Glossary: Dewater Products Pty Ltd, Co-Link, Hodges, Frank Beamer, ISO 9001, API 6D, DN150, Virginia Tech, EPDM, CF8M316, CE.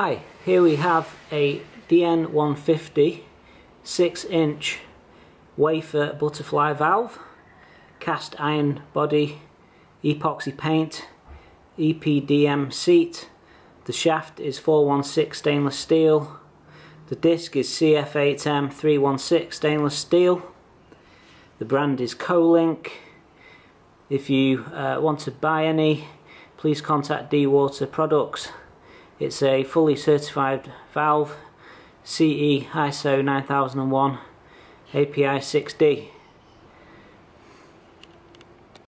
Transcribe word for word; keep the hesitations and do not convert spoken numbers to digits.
Hi, here we have a D N one fifty six inch wafer butterfly valve, cast iron body, epoxy paint, E P D M seat. The shaft is four one six stainless steel. The disc is C F eight M three one six stainless steel. The brand is Co-Link. If you uh, want to buy any, please contact Dewater Products. It's a fully certified valve, C E, I S O nine thousand one, A P I six D.